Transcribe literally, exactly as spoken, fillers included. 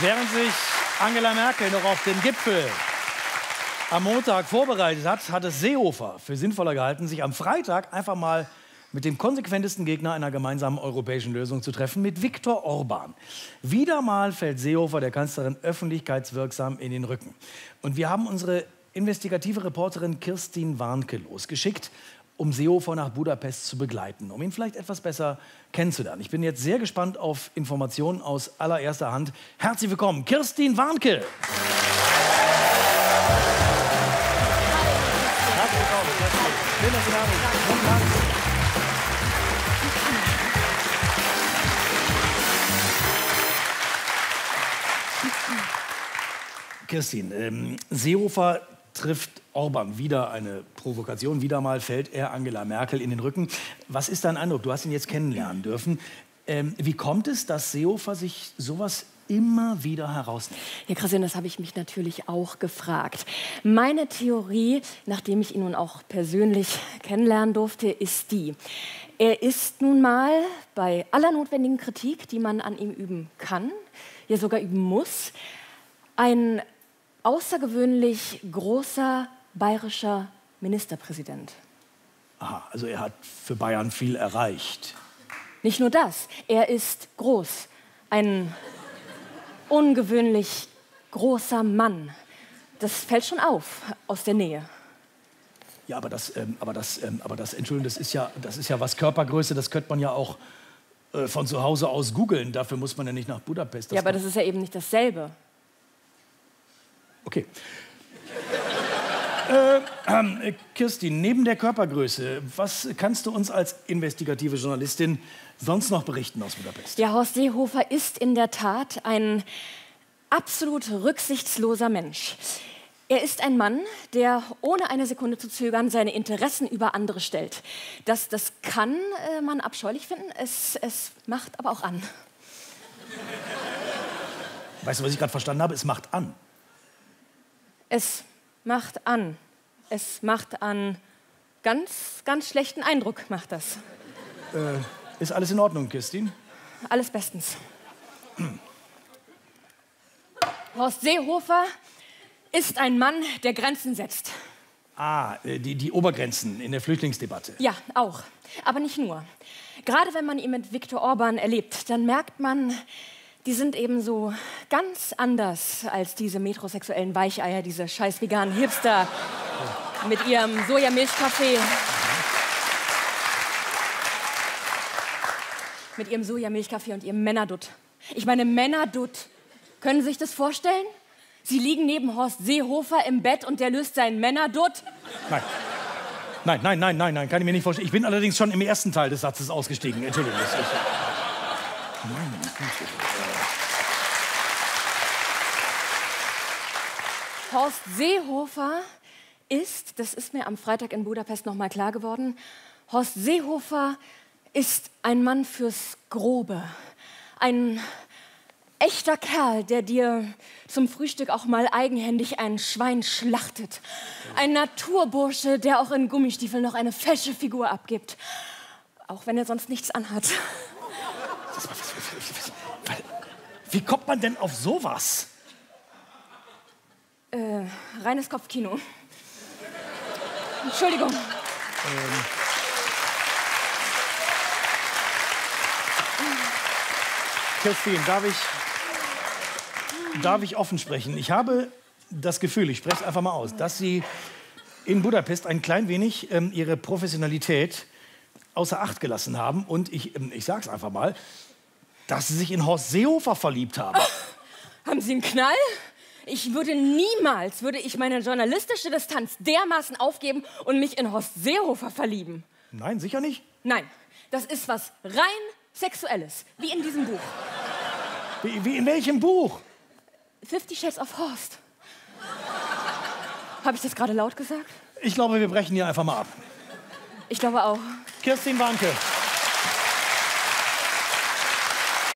Während sich Angela Merkel noch auf den Gipfel am Montag vorbereitet hat, hat es Seehofer für sinnvoller gehalten, sich am Freitag einfach mal mit dem konsequentesten Gegner einer gemeinsamen europäischen Lösung zu treffen, mit Viktor Orbán. Wieder mal fällt Seehofer der Kanzlerin öffentlichkeitswirksam in den Rücken. Und wir haben unsere investigative Reporterin Kirstin Warnke losgeschickt, um Seehofer nach Budapest zu begleiten, um ihn vielleicht etwas besser kennenzulernen. Ich bin jetzt sehr gespannt auf Informationen aus allererster Hand. Herzlich willkommen, Kirstin Warnke. Herzlich willkommen. Schön, dass Sie da sind. Guten Abend. Kirstin, ähm, Seehofer trifft Orbán, wieder eine Provokation, wieder mal fällt er Angela Merkel in den Rücken. Was ist dein Eindruck? Du hast ihn jetzt kennenlernen dürfen. Ähm, wie kommt es, dass Seehofer sich sowas immer wieder herausnimmt? Ja, Christian, das habe ich mich natürlich auch gefragt. Meine Theorie, nachdem ich ihn nun auch persönlich kennenlernen durfte, ist die: Er ist nun mal bei aller notwendigen Kritik, die man an ihm üben kann, ja sogar üben muss, ein außergewöhnlich großer bayerischer Ministerpräsident. Aha, also er hat für Bayern viel erreicht. Nicht nur das, er ist groß. Ein ungewöhnlich großer Mann. Das fällt schon auf aus der Nähe. Ja, aber das, ähm, aber das, ähm, aber das, Entschuldigung, das ist ja, das ist ja was Körpergröße, das könnte man ja auch äh, von zu Hause aus googeln. Dafür muss man ja nicht nach Budapest. Das ja, aber das ist ja eben nicht dasselbe. Okay. äh, äh, Kirstin, neben der Körpergröße, was kannst du uns als investigative Journalistin sonst noch berichten aus Budapest? Ja, Horst Seehofer ist in der Tat ein absolut rücksichtsloser Mensch. Er ist ein Mann, der ohne eine Sekunde zu zögern seine Interessen über andere stellt. Das, das kann äh, man abscheulich finden, es, es macht aber auch an. Weißt du, was ich gerade verstanden habe? Es macht an. Es macht an. Es macht an. Ganz, ganz schlechten Eindruck macht das. Äh, ist alles in Ordnung, Kirstin? Alles bestens. Horst Seehofer ist ein Mann, der Grenzen setzt. Ah, die, die Obergrenzen in der Flüchtlingsdebatte. Ja, auch. Aber nicht nur. Gerade wenn man ihn mit Viktor Orbán erlebt, dann merkt man, die sind eben so ganz anders als diese metrosexuellen Weicheier, diese scheiß veganen Hipster mit ihrem Sojamilchkaffee. Mit ihrem Sojamilchkaffee und ihrem Männerdutt. Ich meine, Männerdutt. Können Sie sich das vorstellen? Sie liegen neben Horst Seehofer im Bett und der löst seinen Männerdutt? Nein. Nein, nein, nein, nein, nein, kann ich mir nicht vorstellen. Ich bin allerdings schon im ersten Teil des Satzes ausgestiegen. Entschuldigung. Nein, Horst Seehofer ist, das ist mir am Freitag in Budapest noch mal klar geworden, Horst Seehofer ist ein Mann fürs Grobe. Ein echter Kerl, der dir zum Frühstück auch mal eigenhändig ein Schwein schlachtet. Ein Naturbursche, der auch in Gummistiefeln noch eine fesche Figur abgibt. Auch wenn er sonst nichts anhat. Wie kommt man denn auf sowas? Äh, reines Kopfkino. Entschuldigung. Ähm. Kirstin, darf ich, darf ich offen sprechen? Ich habe das Gefühl, ich spreche es einfach mal aus, dass Sie in Budapest ein klein wenig ähm, Ihre Professionalität außer Acht gelassen haben. Und ich, ähm, ich sage es einfach mal, dass Sie sich in Horst Seehofer verliebt haben. Oh, haben Sie einen Knall? Ich würde niemals, würde ich meine journalistische Distanz dermaßen aufgeben und mich in Horst Seehofer verlieben. Nein, sicher nicht. Nein, das ist was rein Sexuelles, wie in diesem Buch. Wie, wie in welchem Buch? Fifty Shades of Horst. Habe ich das gerade laut gesagt? Ich glaube, wir brechen hier einfach mal ab. Ich glaube auch. Kirstin Warnke.